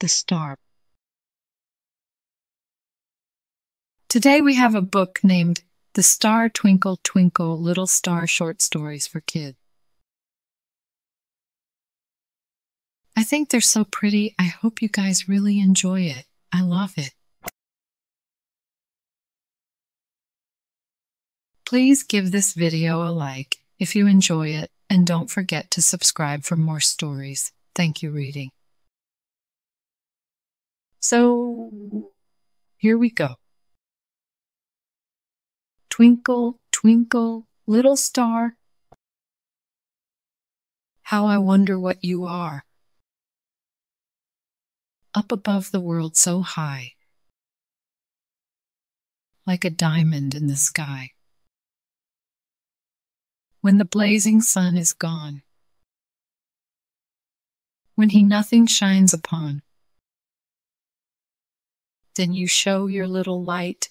the star. Today we have a book named The Star Twinkle Twinkle Little Star Short Stories for Kids. I think they're so pretty. I hope you guys really enjoy it. I love it. Please give this video a like if you enjoy it, and don't forget to subscribe for more stories. Thank you, reading. So, here we go. Twinkle, twinkle, little star, how I wonder what you are. Up above the world so high, like a diamond in the sky. When the blazing sun is gone, when he nothing shines upon, then you show your little light.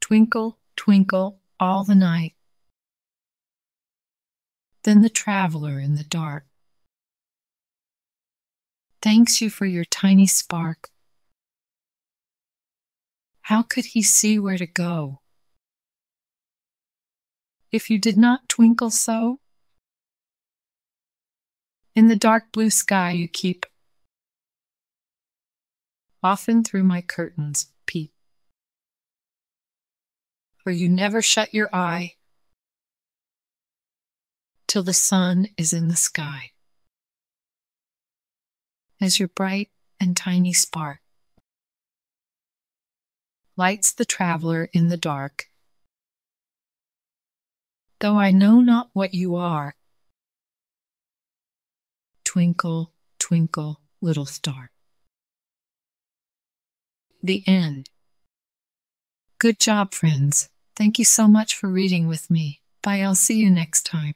Twinkle, twinkle, all the night. Then the traveler in the dark thanks you for your tiny spark. How could he see where to go if you did not twinkle so? In the dark blue sky you keep, often through my curtains peep, for you never shut your eye till the sun is in the sky, as your bright and tiny spark lights the traveler in the dark. Though I know not what you are, twinkle, twinkle, little star. The end. Good job, friends. Thank you so much for reading with me. Bye, I'll see you next time.